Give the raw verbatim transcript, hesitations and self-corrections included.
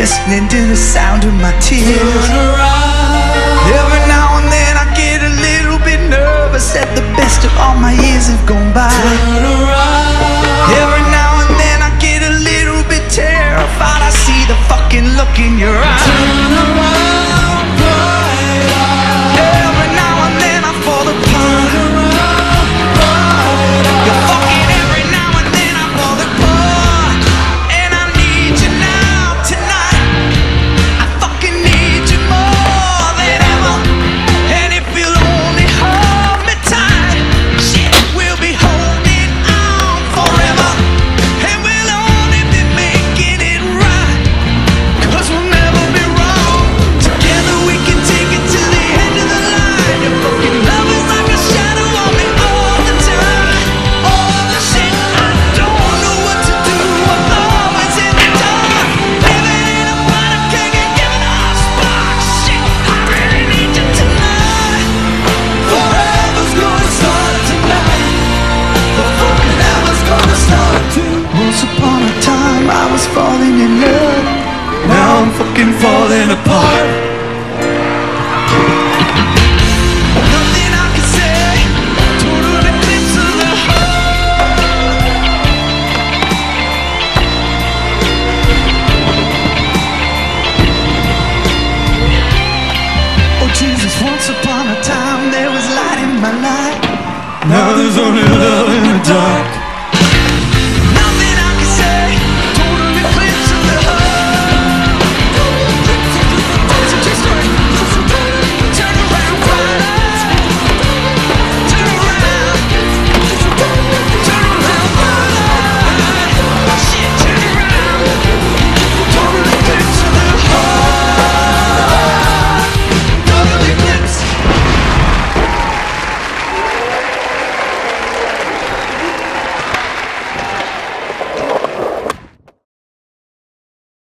listening to the sound of my tears. Every now and then I get a little bit nervous that the best of all my years have gone by. Every now and then I get a little bit terrified. I see the fucking look in your eyes. Every now and then I fall apart. Once upon a time I was falling in love. Now I'm fucking falling apart.